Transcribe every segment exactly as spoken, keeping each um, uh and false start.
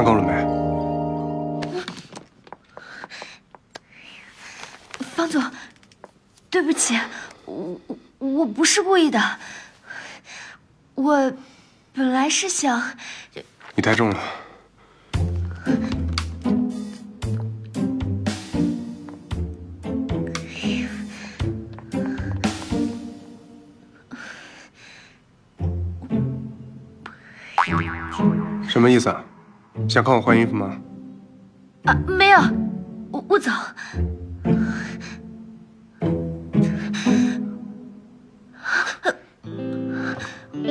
看够了没？方总，对不起，我我不是故意的，我本来是想……你太重了。 什么意思啊？想看我换衣服吗？啊，没有，我我走。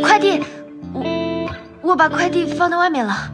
快递，我我把快递放在外面了。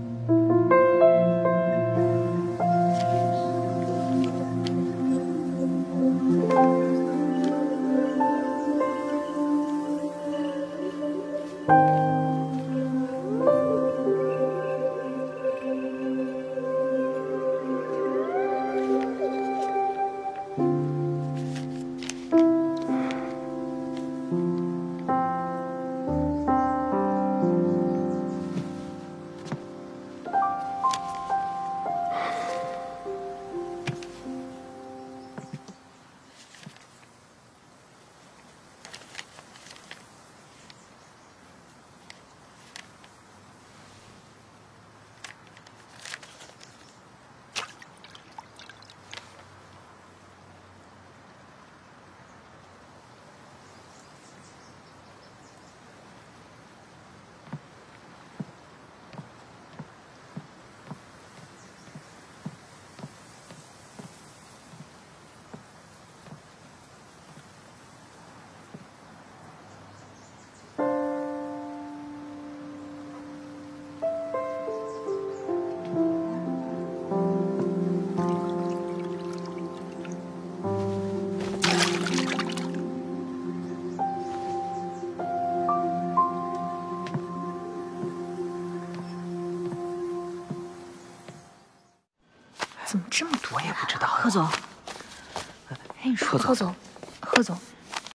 怎么这么多呀？不知道。贺总，贺总，贺总，